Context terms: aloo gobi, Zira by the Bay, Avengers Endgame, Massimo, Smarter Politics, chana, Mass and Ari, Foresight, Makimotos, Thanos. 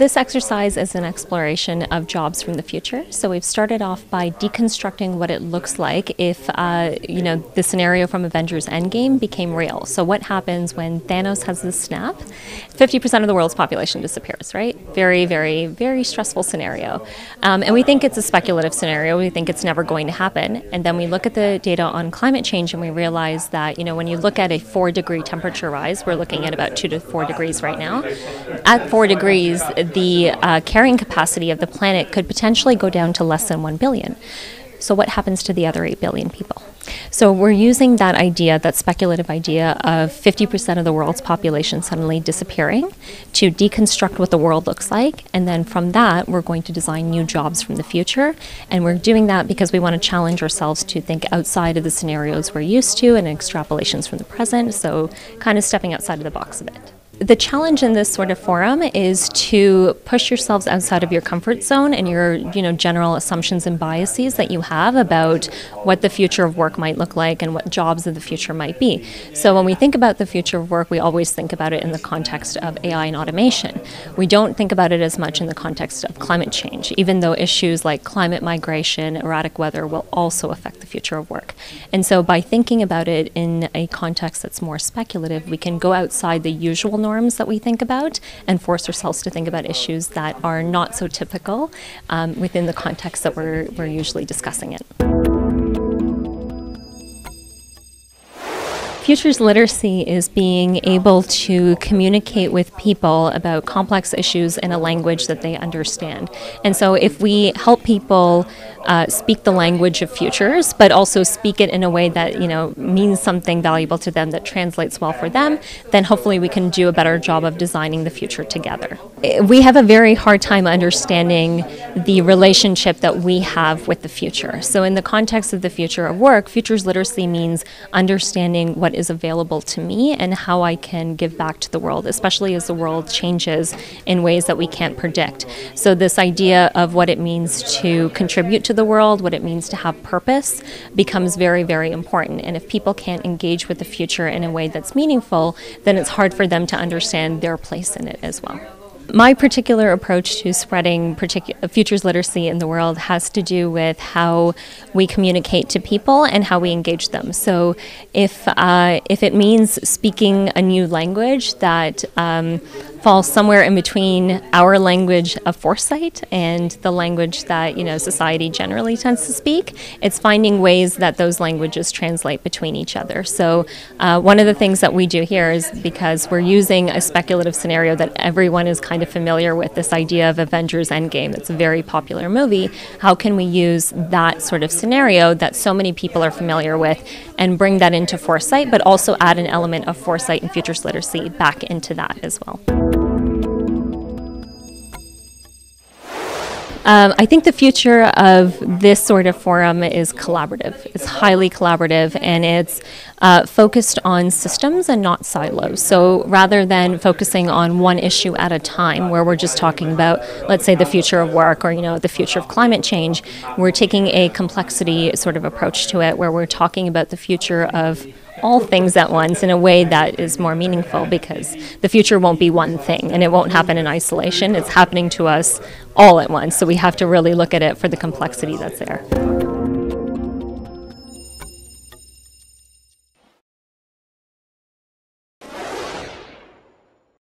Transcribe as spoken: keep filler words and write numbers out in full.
This exercise is an exploration of jobs from the future. So we've started off by deconstructing what it looks like if, uh, you know, the scenario from Avengers Endgame became real. So what happens when Thanos has this snap? fifty percent of the world's population disappears, right? Very, very, very stressful scenario. Um, and we think it's a speculative scenario. We think it's never going to happen. And then we look at the data on climate change and we realize that, you know, when you look at a four degree temperature rise, we're looking at about two to four degrees right now. At four degrees, the uh, carrying capacity of the planet could potentially go down to less than one billion. So what happens to the other eight billion people? So we're using that idea, that speculative idea of fifty percent of the world's population suddenly disappearing to deconstruct what the world looks like. And then from that, we're going to design new jobs from the future. And we're doing that because we want to challenge ourselves to think outside of the scenarios we're used to and extrapolations from the present. So kind of stepping outside of the box a bit. The challenge in this sort of forum is to push yourselves outside of your comfort zone and your, you know, general assumptions and biases that you have about what the future of work might look like and what jobs of the future might be. So when we think about the future of work, we always think about it in the context of A I and automation. We don't think about it as much in the context of climate change, even though issues like climate migration, erratic weather will also affect the future of work. And so by thinking about it in a context that's more speculative, we can go outside the usual norm norms that we think about and force ourselves to think about issues that are not so typical um, within the context that we're, we're usually discussing it. Futures literacy is being able to communicate with people about complex issues in a language that they understand. And so if we help people uh, speak the language of futures, but also speak it in a way that, you know, means something valuable to them, that translates well for them, then hopefully we can do a better job of designing the future together. We have a very hard time understanding the relationship that we have with the future. So in the context of the future of work, futures literacy means understanding what is available to me and how I can give back to the world, especially as the world changes in ways that we can't predict. So this idea of what it means to contribute to the world, what it means to have purpose, becomes very, very important. And if people can't engage with the future in a way that's meaningful, then it's hard for them to understand their place in it as well. My particular approach to spreading futures literacy in the world has to do with how we communicate to people and how we engage them. So if, uh, if it means speaking a new language that um, falls somewhere in between our language of foresight and the language that, you know, society generally tends to speak, it's finding ways that those languages translate between each other. So uh, one of the things that we do here is, because we're using a speculative scenario that everyone is kind of familiar with, this idea of Avengers Endgame, that's a very popular movie, how can we use that sort of scenario that so many people are familiar with and bring that into foresight, but also add an element of foresight and futures literacy back into that as well. Um, I think the future of this sort of forum is collaborative. It's highly collaborative, and it's uh, focused on systems and not silos. So rather than focusing on one issue at a time, where we're just talking about, let's say, the future of work or, you know, the future of climate change, we're taking a complexity sort of approach to it, where we're talking about the future of all things at once in a way that is more meaningful, because the future won't be one thing and it won't happen in isolation. It's happening to us all at once, so we have to really look at it for the complexity that's there.